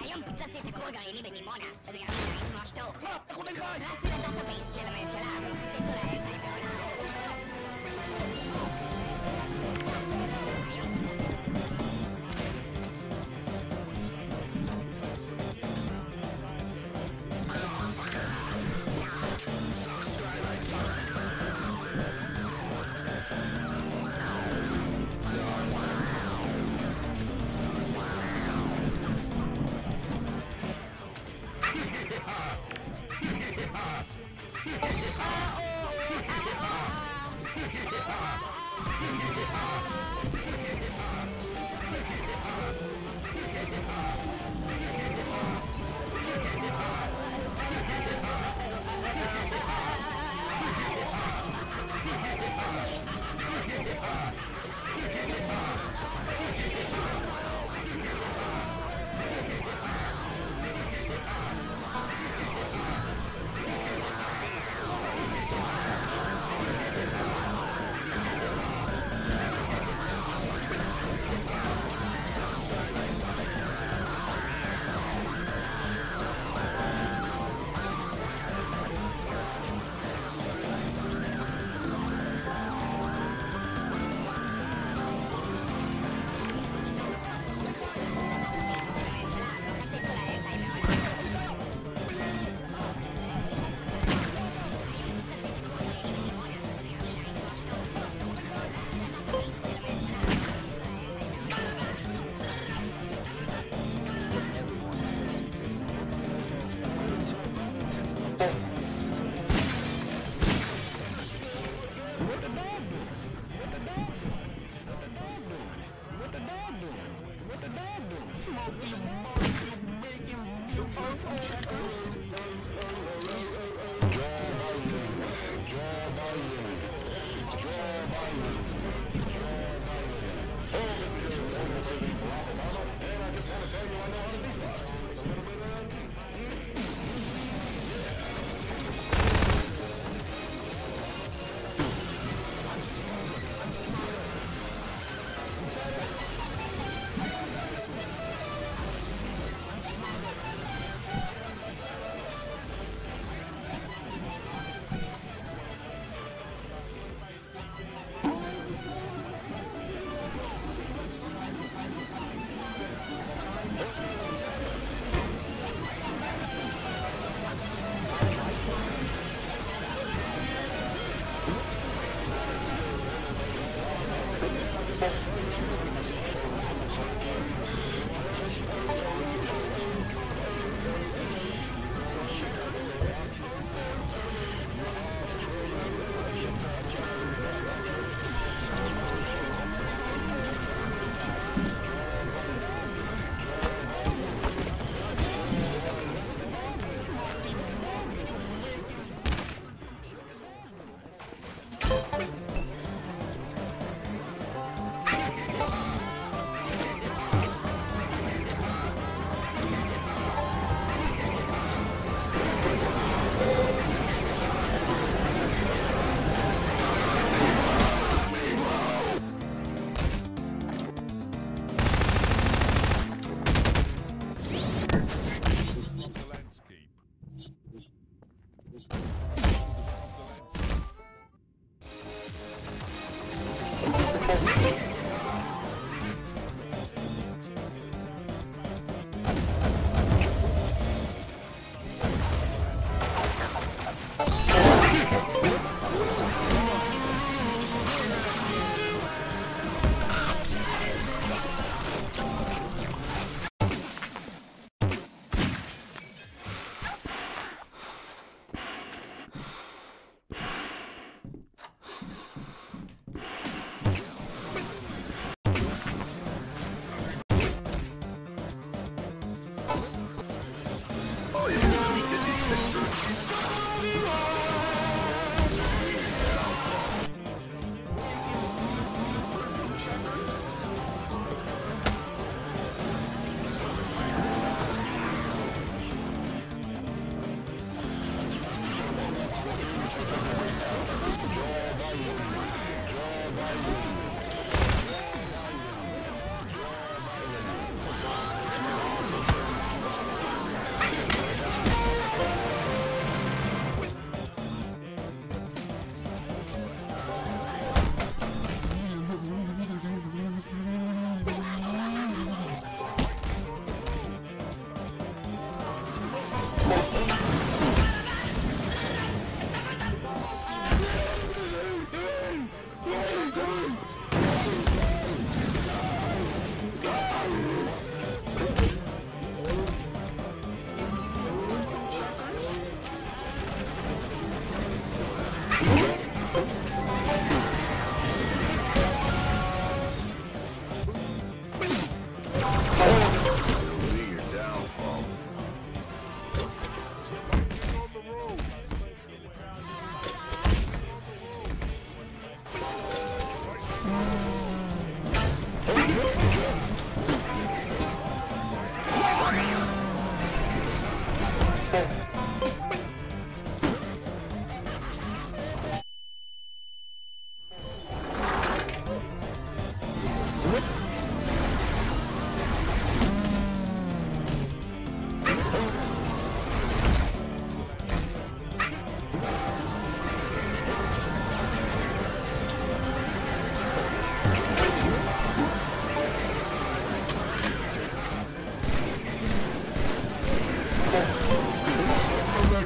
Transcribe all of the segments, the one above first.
היום פוצצתי סיפור גרעיני בדימונה ובגלל זה יש ממש טוב. מה? איך הוא נגרש? רצתי לדאטאבייס של הממשלה ותתנו להם את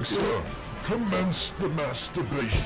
Sir, commence the masturbation.